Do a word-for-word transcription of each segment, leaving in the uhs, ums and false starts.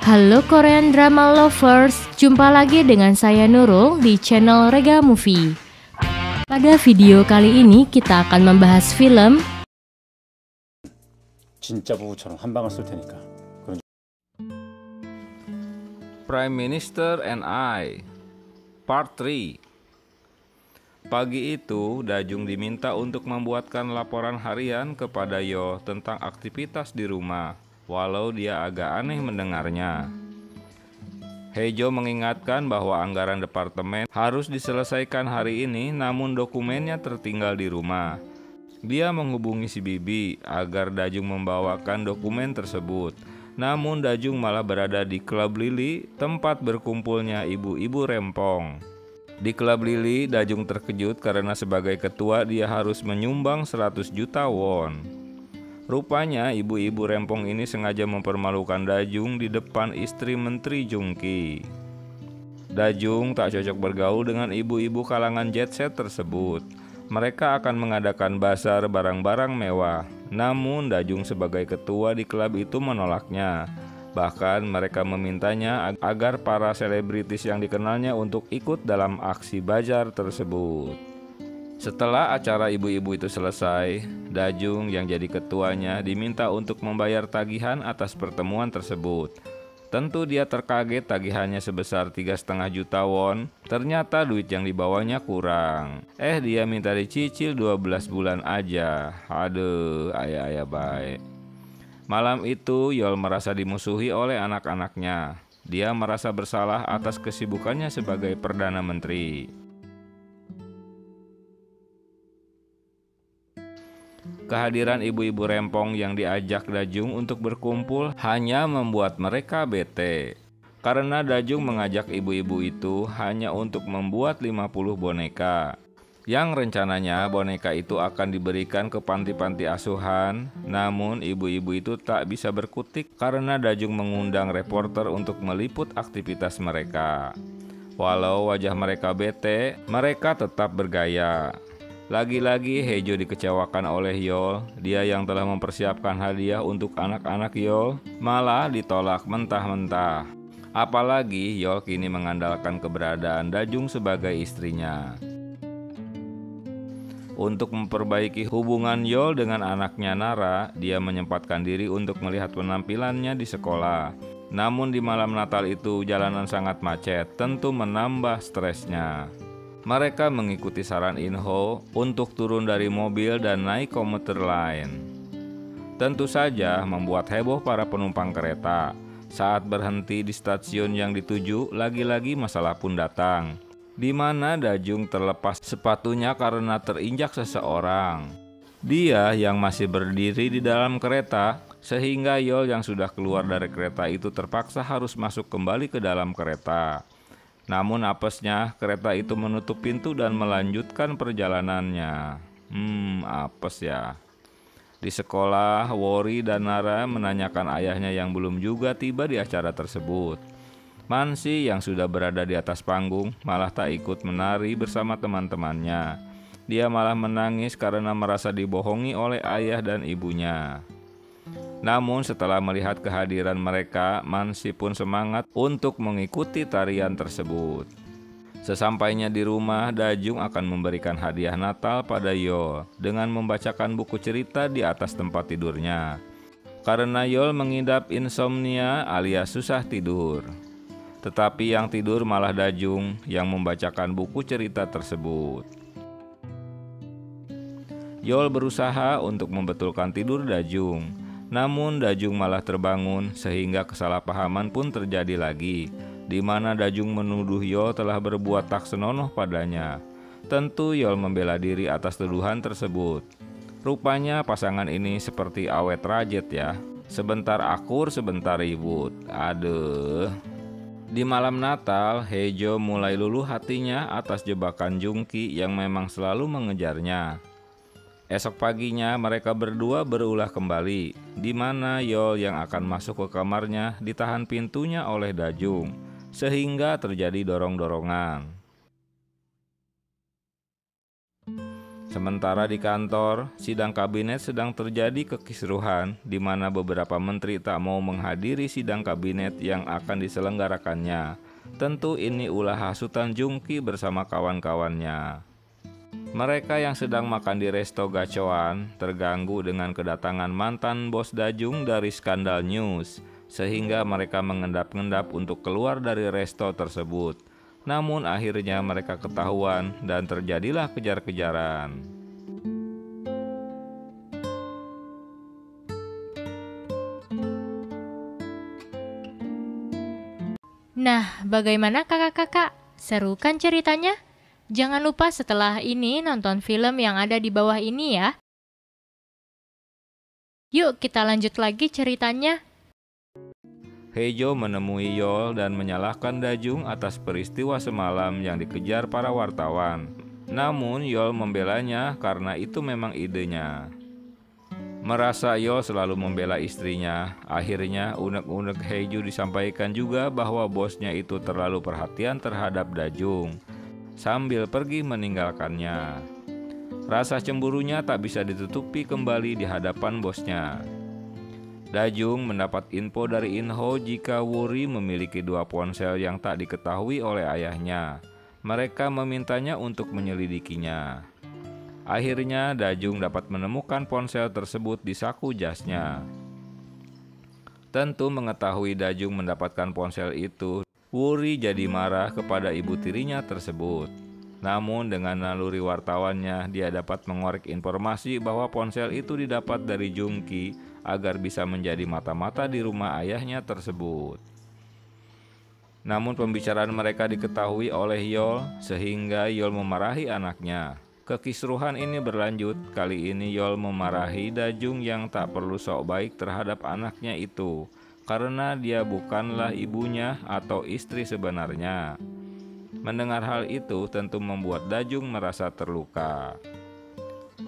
Halo Korean Drama Lovers, jumpa lagi dengan saya Nurul di channel REGA Movie. Pada video kali ini kita akan membahas film Prime Minister and I Part tiga. Pagi itu, Dajung diminta untuk membuatkan laporan harian kepada Yo tentang aktivitas di rumah. Walau dia agak aneh mendengarnya, Hejo mengingatkan bahwa anggaran departemen harus diselesaikan hari ini, namun dokumennya tertinggal di rumah. Dia menghubungi si Bibi agar Dajung membawakan dokumen tersebut. Namun Dajung malah berada di Klub Lili, tempat berkumpulnya ibu-ibu rempong. Di Klub Lili, Dajung terkejut karena sebagai ketua dia harus menyumbang seratus juta won. Rupanya ibu-ibu rempong ini sengaja mempermalukan Dajung di depan istri Menteri Jungki. Dajung tak cocok bergaul dengan ibu-ibu kalangan jet set tersebut. Mereka akan mengadakan bazar barang-barang mewah. Namun Dajung sebagai ketua di klub itu menolaknya. Bahkan mereka memintanya agar para selebritis yang dikenalnya untuk ikut dalam aksi bazar tersebut. Setelah acara ibu-ibu itu selesai, Dajung yang jadi ketuanya diminta untuk membayar tagihan atas pertemuan tersebut. Tentu dia terkaget tagihannya sebesar tiga koma lima juta won, ternyata duit yang dibawanya kurang. Eh dia minta dicicil dua belas bulan aja, aduh ayah-ayah baik. Malam itu Yol merasa dimusuhi oleh anak-anaknya, dia merasa bersalah atas kesibukannya sebagai Perdana Menteri. Kehadiran ibu-ibu rempong yang diajak Dajung untuk berkumpul hanya membuat mereka bete. Karena Dajung mengajak ibu-ibu itu hanya untuk membuat lima puluh boneka. Yang rencananya boneka itu akan diberikan ke panti-panti asuhan. Namun ibu-ibu itu tak bisa berkutik karena Dajung mengundang reporter untuk meliput aktivitas mereka. Walau wajah mereka bete, mereka tetap bergaya. Lagi-lagi Hejo dikecewakan oleh Yol, dia yang telah mempersiapkan hadiah untuk anak-anak Yol, malah ditolak mentah-mentah. Apalagi Yol kini mengandalkan keberadaan Dajung sebagai istrinya. Untuk memperbaiki hubungan Yol dengan anaknya Nara, dia menyempatkan diri untuk melihat penampilannya di sekolah. Namun di malam Natal itu jalanan sangat macet, tentu menambah stresnya. Mereka mengikuti saran Inho untuk turun dari mobil dan naik komuter lain. Tentu saja membuat heboh para penumpang kereta. Saat berhenti di stasiun yang dituju, lagi-lagi masalah pun datang. Di mana Dajung terlepas sepatunya karena terinjak seseorang. Dia yang masih berdiri di dalam kereta, sehingga Yol yang sudah keluar dari kereta itu terpaksa harus masuk kembali ke dalam kereta. Namun apesnya, kereta itu menutup pintu dan melanjutkan perjalanannya. Hmm, apes ya. Di sekolah, Wori dan Nara menanyakan ayahnya yang belum juga tiba di acara tersebut. Mansi yang sudah berada di atas panggung malah tak ikut menari bersama teman-temannya. Dia malah menangis karena merasa dibohongi oleh ayah dan ibunya. Namun setelah melihat kehadiran mereka, Mansi pun semangat untuk mengikuti tarian tersebut. Sesampainya di rumah, Dajung akan memberikan hadiah Natal pada Yol dengan membacakan buku cerita di atas tempat tidurnya. Karena Yol mengidap insomnia alias susah tidur. Tetapi yang tidur malah Dajung yang membacakan buku cerita tersebut. Yol berusaha untuk membetulkan tidur Dajung. Namun Dajung malah terbangun sehingga kesalahpahaman pun terjadi lagi, di mana Dajung menuduh Yol telah berbuat tak senonoh padanya. Tentu Yol membela diri atas tuduhan tersebut. Rupanya pasangan ini seperti awet rajet ya, sebentar akur sebentar ribut. Aduh. Di malam Natal, Hejo mulai luluh hatinya atas jebakan Jungki yang memang selalu mengejarnya. Esok paginya mereka berdua berulah kembali, di mana Yol yang akan masuk ke kamarnya ditahan pintunya oleh Dajung, sehingga terjadi dorong-dorongan. Sementara di kantor, sidang kabinet sedang terjadi kekisruhan di mana beberapa menteri tak mau menghadiri sidang kabinet yang akan diselenggarakannya. Tentu ini ulah hasutan Jungki bersama kawan-kawannya. Mereka yang sedang makan di resto gacoan terganggu dengan kedatangan mantan bos Dajung dari Skandal News, sehingga mereka mengendap-endap untuk keluar dari resto tersebut. Namun akhirnya mereka ketahuan dan terjadilah kejar-kejaran. Nah, bagaimana kakak-kakak? Seru kan ceritanya? Jangan lupa setelah ini nonton film yang ada di bawah ini ya. Yuk kita lanjut lagi ceritanya. Hejo menemui Yol dan menyalahkan Dajung atas peristiwa semalam yang dikejar para wartawan. Namun Yol membelanya karena itu memang idenya. Merasa Yol selalu membela istrinya, akhirnya unek-unek Hejo disampaikan juga bahwa bosnya itu terlalu perhatian terhadap Dajung sambil pergi meninggalkannya. Rasa cemburunya tak bisa ditutupi kembali di hadapan bosnya. Dajung mendapat info dari Inho jika Wuri memiliki dua ponsel yang tak diketahui oleh ayahnya. Mereka memintanya untuk menyelidikinya. Akhirnya Dajung dapat menemukan ponsel tersebut di saku jasnya. Tentu mengetahui Dajung mendapatkan ponsel itu, Wuri jadi marah kepada ibu tirinya tersebut. Namun dengan naluri wartawannya, dia dapat mengorek informasi bahwa ponsel itu didapat dari Jungki agar bisa menjadi mata-mata di rumah ayahnya tersebut. Namun pembicaraan mereka diketahui oleh Yol, sehingga Yol memarahi anaknya. Kekisruhan ini berlanjut, kali ini Yol memarahi Dajung yang tak perlu sok baik terhadap anaknya itu, karena dia bukanlah ibunya atau istri sebenarnya. Mendengar hal itu tentu membuat Dajung merasa terluka.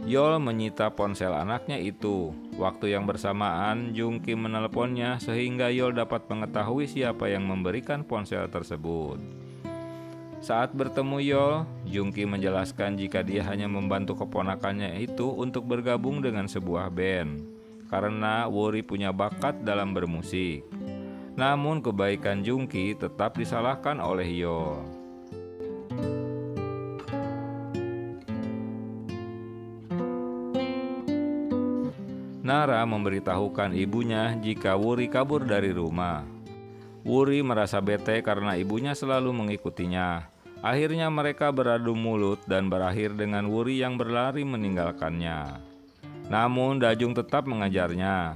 Yol menyita ponsel anaknya itu. Waktu yang bersamaan Jungki menelponnya sehingga Yol dapat mengetahui siapa yang memberikan ponsel tersebut. Saat bertemu Yol, Jungki menjelaskan jika dia hanya membantu keponakannya itu untuk bergabung dengan sebuah band, karena Wuri punya bakat dalam bermusik. Namun kebaikan Jungki tetap disalahkan oleh Yol. Nara memberitahukan ibunya jika Wuri kabur dari rumah. Wuri merasa bete karena ibunya selalu mengikutinya. Akhirnya mereka beradu mulut dan berakhir dengan Wuri yang berlari meninggalkannya. Namun Dajung tetap mengajarnya.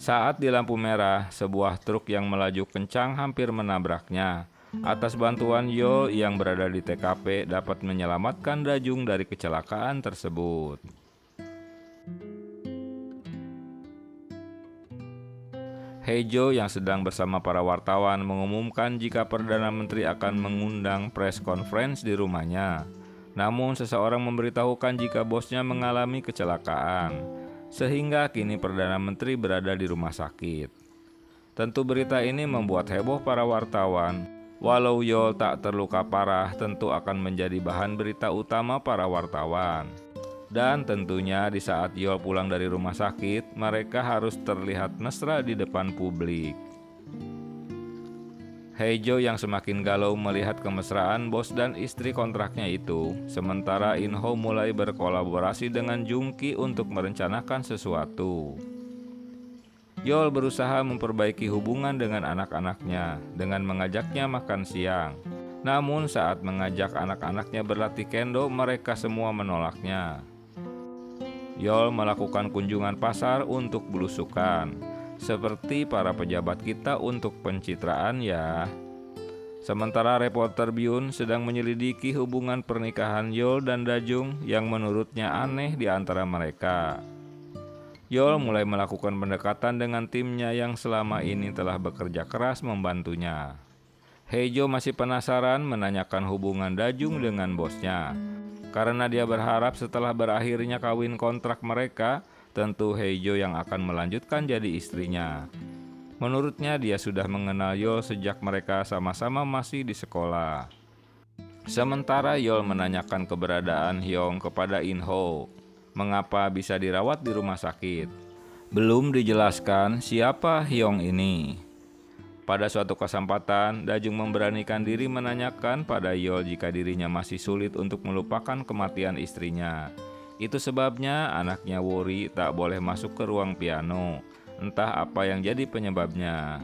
Saat di lampu merah, sebuah truk yang melaju kencang hampir menabraknya. Atas bantuan Yol yang berada di T K P dapat menyelamatkan Dajung dari kecelakaan tersebut. Hejo yang sedang bersama para wartawan mengumumkan jika Perdana Menteri akan mengundang press conference di rumahnya. Namun seseorang memberitahukan jika bosnya mengalami kecelakaan, sehingga kini Perdana Menteri berada di rumah sakit. Tentu berita ini membuat heboh para wartawan. Walau Yol tak terluka parah, tentu akan menjadi bahan berita utama para wartawan. Dan tentunya di saat Yol pulang dari rumah sakit, mereka harus terlihat mesra di depan publik. Hejo yang semakin galau melihat kemesraan bos dan istri kontraknya itu, sementara Inho mulai berkolaborasi dengan Jungki untuk merencanakan sesuatu. Yol berusaha memperbaiki hubungan dengan anak-anaknya dengan mengajaknya makan siang. Namun saat mengajak anak-anaknya berlatih kendo, mereka semua menolaknya. Yol melakukan kunjungan pasar untuk belusukan, seperti para pejabat kita untuk pencitraan ya. Sementara reporter Byun sedang menyelidiki hubungan pernikahan Yol dan Dajung yang menurutnya aneh di antara mereka. Yol mulai melakukan pendekatan dengan timnya yang selama ini telah bekerja keras membantunya. Hejo masih penasaran menanyakan hubungan Dajung dengan bosnya. Karena dia berharap setelah berakhirnya kawin kontrak mereka, tentu Hejo yang akan melanjutkan jadi istrinya. Menurutnya dia sudah mengenal Yol sejak mereka sama-sama masih di sekolah. Sementara Yol menanyakan keberadaan Hyong kepada In-ho. Mengapa bisa dirawat di rumah sakit? Belum dijelaskan siapa Hyong ini. Pada suatu kesempatan, Dajung memberanikan diri menanyakan pada Yol jika dirinya masih sulit untuk melupakan kematian istrinya. Itu sebabnya anaknya Wori tak boleh masuk ke ruang piano. Entah apa yang jadi penyebabnya.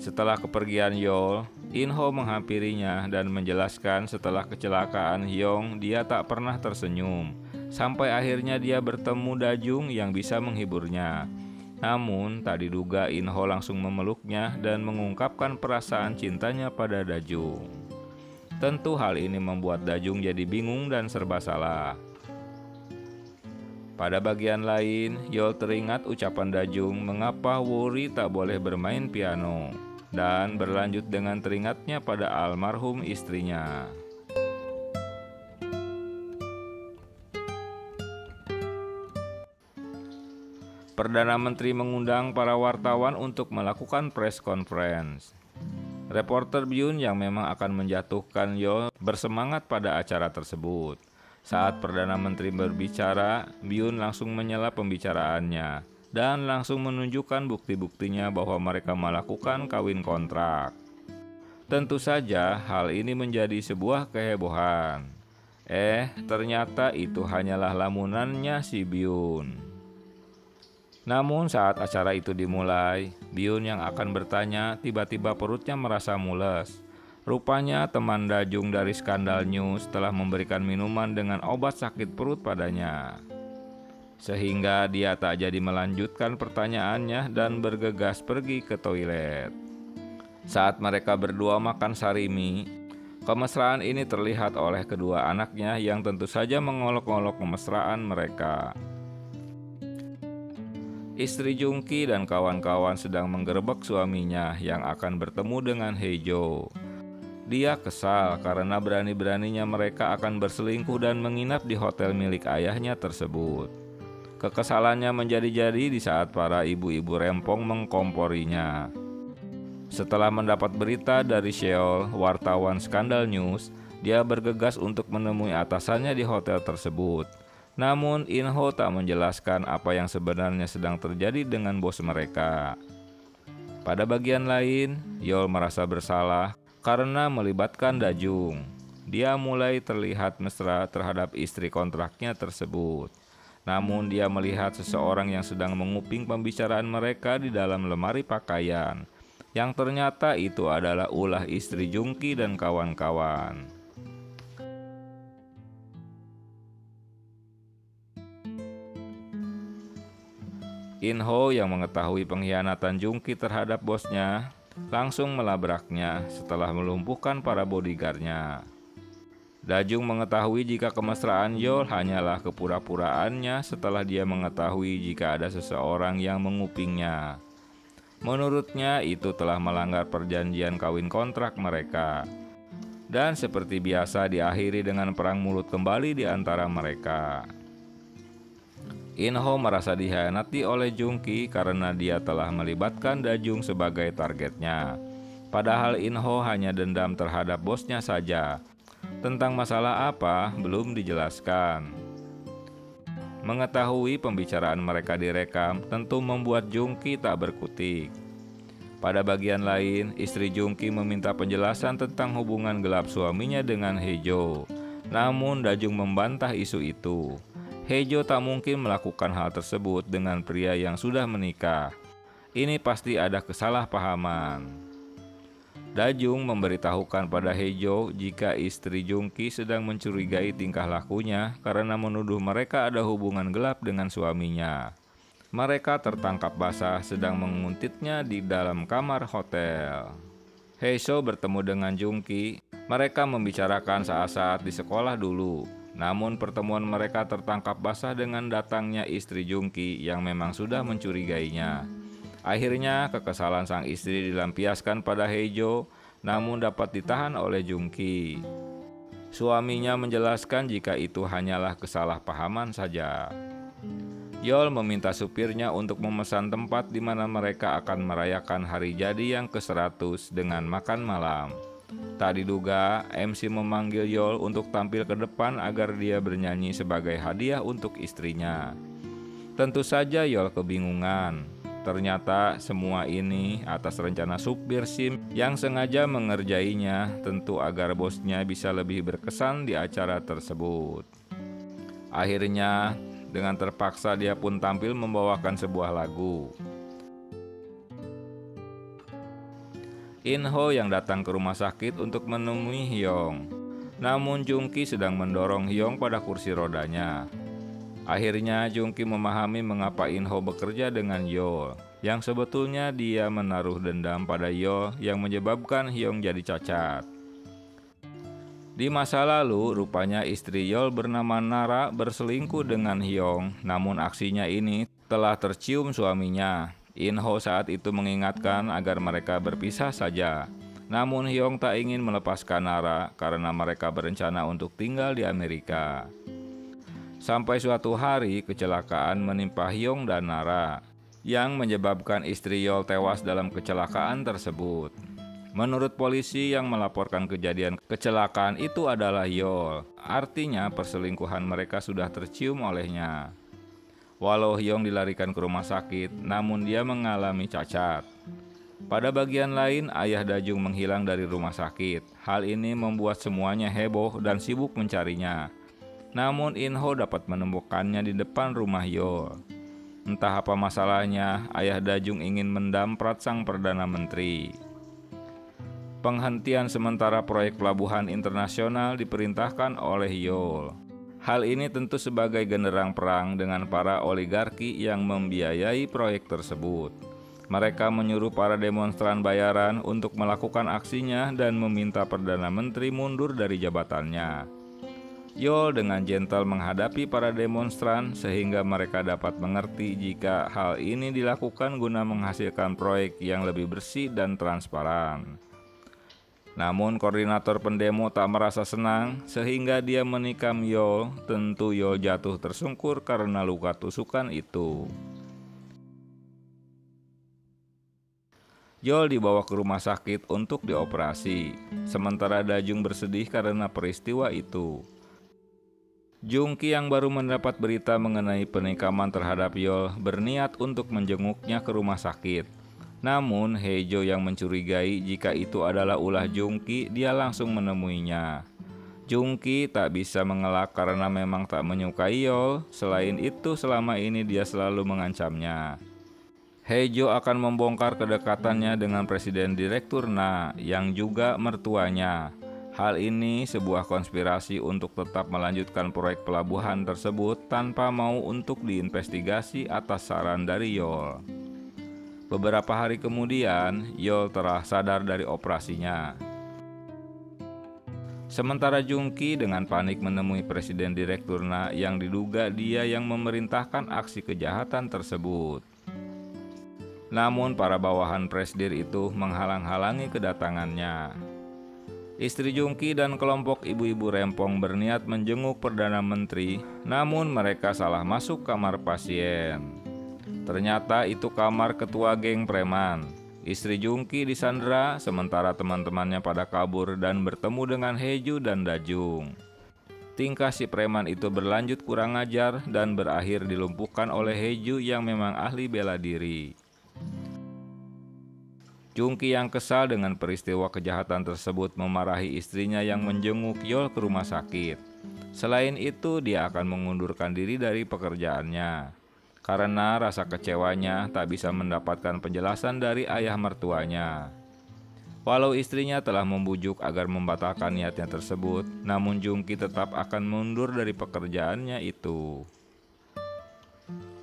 Setelah kepergian Yol, In-ho menghampirinya dan menjelaskan setelah kecelakaan Hyong dia tak pernah tersenyum. Sampai akhirnya dia bertemu Dajung yang bisa menghiburnya. Namun tak diduga In-ho langsung memeluknya dan mengungkapkan perasaan cintanya pada Dajung. Tentu hal ini membuat Dajung jadi bingung dan serba salah. Pada bagian lain, Yol teringat ucapan Dajung mengapa Wori tak boleh bermain piano, dan berlanjut dengan teringatnya pada almarhum istrinya. Perdana Menteri mengundang para wartawan untuk melakukan press conference. Reporter Byun yang memang akan menjatuhkan Yol bersemangat pada acara tersebut. Saat Perdana Menteri berbicara, Byun langsung menyela pembicaraannya dan langsung menunjukkan bukti-buktinya bahwa mereka melakukan kawin kontrak. Tentu saja hal ini menjadi sebuah kehebohan. Eh, ternyata itu hanyalah lamunannya si Byun. Namun saat acara itu dimulai, Byun yang akan bertanya tiba-tiba perutnya merasa mules. Rupanya teman Dajung dari Skandal News telah memberikan minuman dengan obat sakit perut padanya. Sehingga dia tak jadi melanjutkan pertanyaannya dan bergegas pergi ke toilet. Saat mereka berdua makan sarimi, kemesraan ini terlihat oleh kedua anaknya yang tentu saja mengolok-olok kemesraan mereka. Istri Jungki dan kawan-kawan sedang menggerebek suaminya yang akan bertemu dengan Hejo. Dia kesal karena berani-beraninya mereka akan berselingkuh dan menginap di hotel milik ayahnya tersebut. Kekesalannya menjadi-jadi di saat para ibu-ibu rempong mengkomporinya. Setelah mendapat berita dari Seol, wartawan Skandal News, dia bergegas untuk menemui atasannya di hotel tersebut. Namun In-ho tak menjelaskan apa yang sebenarnya sedang terjadi dengan bos mereka. Pada bagian lain, Yol merasa bersalah karena melibatkan Dajung. Dia mulai terlihat mesra terhadap istri kontraknya tersebut. Namun dia melihat seseorang yang sedang menguping pembicaraan mereka di dalam lemari pakaian, yang ternyata itu adalah ulah istri Jungki dan kawan-kawan. In-ho yang mengetahui pengkhianatan Jungki terhadap bosnya langsung melabraknya setelah melumpuhkan para bodyguardnya. Dajung mengetahui jika kemesraan Yol hanyalah kepura-puraannya setelah dia mengetahui jika ada seseorang yang mengupingnya. Menurutnya itu telah melanggar perjanjian kawin kontrak mereka. Dan seperti biasa diakhiri dengan perang mulut kembali di antara mereka. In-ho merasa dikhianati oleh Jungki karena dia telah melibatkan Dajung sebagai targetnya. Padahal In-ho hanya dendam terhadap bosnya saja. Tentang masalah apa belum dijelaskan. Mengetahui pembicaraan mereka direkam tentu membuat Jungki tak berkutik. Pada bagian lain, istri Jungki meminta penjelasan tentang hubungan gelap suaminya dengan Hejo. Namun Dajung membantah isu itu. Hejo tak mungkin melakukan hal tersebut dengan pria yang sudah menikah. Ini pasti ada kesalahpahaman. Dajung memberitahukan pada Hejo jika istri Jungki sedang mencurigai tingkah lakunya karena menuduh mereka ada hubungan gelap dengan suaminya. Mereka tertangkap basah sedang menguntitnya di dalam kamar hotel. Hejo bertemu dengan Jungki. Mereka membicarakan saat-saat di sekolah dulu. Namun pertemuan mereka tertangkap basah dengan datangnya istri Jungki yang memang sudah mencurigainya. Akhirnya kekesalan sang istri dilampiaskan pada Hejo, namun dapat ditahan oleh Jungki. Suaminya menjelaskan jika itu hanyalah kesalahpahaman saja. Yol meminta supirnya untuk memesan tempat di mana mereka akan merayakan hari jadi yang ke seratus dengan makan malam. Tak diduga, M C memanggil Yol untuk tampil ke depan agar dia bernyanyi sebagai hadiah untuk istrinya. Tentu saja Yol kebingungan. Ternyata semua ini atas rencana supir SIM yang sengaja mengerjainya, tentu agar bosnya bisa lebih berkesan di acara tersebut. Akhirnya, dengan terpaksa dia pun tampil membawakan sebuah lagu. In-ho yang datang ke rumah sakit untuk menemui Hyung. Namun Jung-ki sedang mendorong Hyung pada kursi rodanya. Akhirnya Jung-ki memahami mengapa In-ho bekerja dengan Yol, yang sebetulnya dia menaruh dendam pada Yol yang menyebabkan Hyung jadi cacat. Di masa lalu, rupanya istri Yol bernama Nara berselingkuh dengan Hyung, namun aksinya ini telah tercium suaminya. In-ho saat itu mengingatkan agar mereka berpisah saja. Namun Hyung tak ingin melepaskan Nara karena mereka berencana untuk tinggal di Amerika. Sampai suatu hari kecelakaan menimpa Hyung dan Nara, yang menyebabkan istri Yol tewas dalam kecelakaan tersebut. Menurut polisi, yang melaporkan kejadian kecelakaan itu adalah Yol. Artinya perselingkuhan mereka sudah tercium olehnya. Walau Hyung dilarikan ke rumah sakit, namun dia mengalami cacat. Pada bagian lain, ayah Dajung menghilang dari rumah sakit. Hal ini membuat semuanya heboh dan sibuk mencarinya. Namun In-ho dapat menemukannya di depan rumah Yol. Entah apa masalahnya, ayah Dajung ingin mendamprat sang Perdana Menteri. Penghentian sementara proyek pelabuhan internasional diperintahkan oleh Yol. Hal ini tentu sebagai genderang perang dengan para oligarki yang membiayai proyek tersebut. Mereka menyuruh para demonstran bayaran untuk melakukan aksinya dan meminta Perdana Menteri mundur dari jabatannya. Yol dengan gentle menghadapi para demonstran sehingga mereka dapat mengerti jika hal ini dilakukan guna menghasilkan proyek yang lebih bersih dan transparan. Namun koordinator pendemo tak merasa senang sehingga dia menikam Yol. Tentu Yol jatuh tersungkur karena luka tusukan itu. Yol dibawa ke rumah sakit untuk dioperasi, sementara Dajung bersedih karena peristiwa itu. Jung-ki yang baru mendapat berita mengenai penikaman terhadap Yol berniat untuk menjenguknya ke rumah sakit. Namun, Hejo yang mencurigai jika itu adalah ulah Jung-ki, dia langsung menemuinya. Jung-ki tak bisa mengelak karena memang tak menyukai Yol. Selain itu, selama ini dia selalu mengancamnya. Hejo akan membongkar kedekatannya dengan Presiden Direktur Na, yang juga mertuanya. Hal ini sebuah konspirasi untuk tetap melanjutkan proyek pelabuhan tersebut tanpa mau untuk diinvestigasi atas saran dari Yol. Beberapa hari kemudian, Yol telah sadar dari operasinya. Sementara Jung-ki dengan panik menemui Presiden Direktur Na yang diduga dia yang memerintahkan aksi kejahatan tersebut. Namun para bawahan Presdir itu menghalang-halangi kedatangannya. Istri Jung-ki dan kelompok ibu-ibu rempong berniat menjenguk Perdana Menteri, namun mereka salah masuk kamar pasien. Ternyata itu kamar ketua geng preman. Istri Jung-ki disandra, sementara teman-temannya pada kabur dan bertemu dengan Heju dan Dajung. Tingkah si preman itu berlanjut kurang ajar dan berakhir dilumpuhkan oleh Heju yang memang ahli bela diri. Jung-ki yang kesal dengan peristiwa kejahatan tersebut memarahi istrinya yang menjenguk Yol ke rumah sakit. Selain itu, dia akan mengundurkan diri dari pekerjaannya. Karena rasa kecewanya tak bisa mendapatkan penjelasan dari ayah mertuanya. Walau istrinya telah membujuk agar membatalkan niatnya tersebut, namun Jung-ki tetap akan mundur dari pekerjaannya itu.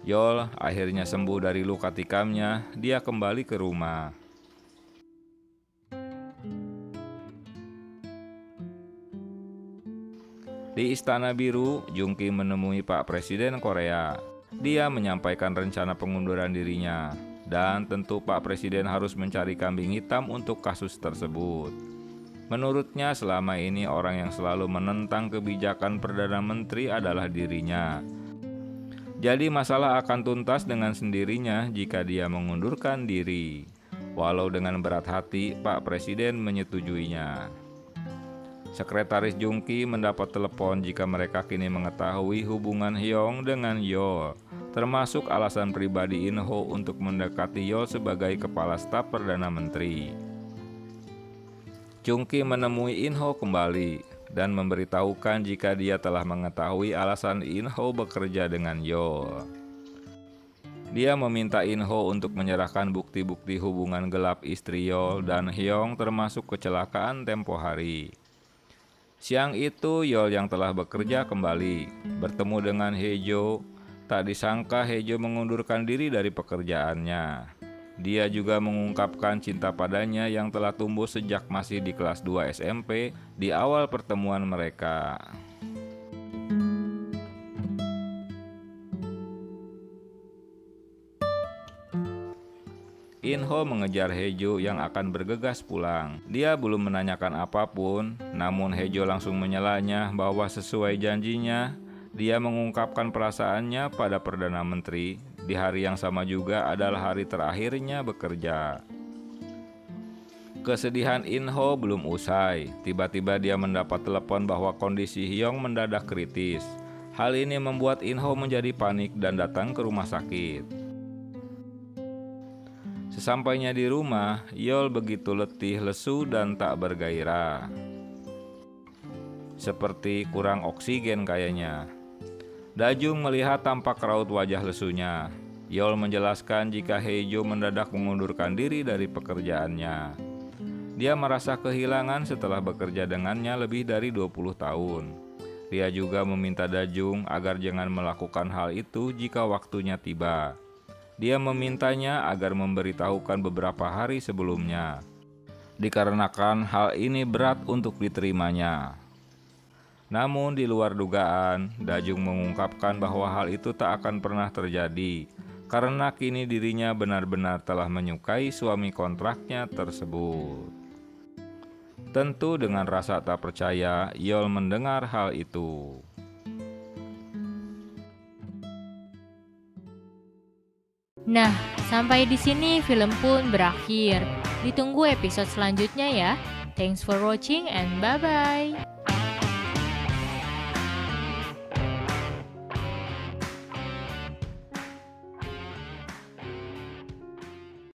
Yol akhirnya sembuh dari luka tikamnya, dia kembali ke rumah. Di Istana Biru, Jung-ki menemui Pak Presiden Korea. Dia menyampaikan rencana pengunduran dirinya, dan tentu Pak Presiden harus mencari kambing hitam untuk kasus tersebut. Menurutnya selama ini orang yang selalu menentang kebijakan Perdana Menteri adalah dirinya. Jadi masalah akan tuntas dengan sendirinya jika dia mengundurkan diri. Walau dengan berat hati, Pak Presiden menyetujuinya. Sekretaris Jungki mendapat telepon jika mereka kini mengetahui hubungan Hyong dengan Yeol, termasuk alasan pribadi In Ho untuk mendekati Yeol sebagai kepala staf Perdana Menteri. Jungki menemui In Ho kembali dan memberitahukan jika dia telah mengetahui alasan In Ho bekerja dengan Yeol. Dia meminta In Ho untuk menyerahkan bukti-bukti hubungan gelap istri Yeol dan Hyong, termasuk kecelakaan tempo hari. Siang itu, Yeol yang telah bekerja kembali bertemu dengan Hye-jo. Tak disangka Hye-jo mengundurkan diri dari pekerjaannya. Dia juga mengungkapkan cinta padanya yang telah tumbuh sejak masih di kelas dua S M P di awal pertemuan mereka. In Ho mengejar Hye-jo yang akan bergegas pulang. Dia belum menanyakan apapun, namun Hye-jo langsung menyelanya bahwa sesuai janjinya, dia mengungkapkan perasaannya pada Perdana Menteri di hari yang sama juga adalah hari terakhirnya bekerja. Kesedihan In Ho belum usai, tiba-tiba dia mendapat telepon bahwa kondisi Hyong mendadak kritis. Hal ini membuat In Ho menjadi panik dan datang ke rumah sakit. Sesampainya di rumah, Yeol begitu letih, lesu, dan tak bergairah. Seperti kurang oksigen kayaknya. Dajung melihat tampak raut wajah lesunya. Yeol menjelaskan jika Hye-jo mendadak mengundurkan diri dari pekerjaannya. Dia merasa kehilangan setelah bekerja dengannya lebih dari dua puluh tahun. Dia juga meminta Dajung agar jangan melakukan hal itu jika waktunya tiba. Dia memintanya agar memberitahukan beberapa hari sebelumnya, dikarenakan hal ini berat untuk diterimanya. Namun di luar dugaan, Dajung mengungkapkan bahwa hal itu tak akan pernah terjadi, karena kini dirinya benar-benar telah menyukai suami kontraknya tersebut. Tentu dengan rasa tak percaya, Yeol mendengar hal itu. Nah, sampai di sini film pun berakhir. Ditunggu episode selanjutnya ya. Thanks for watching and bye-bye.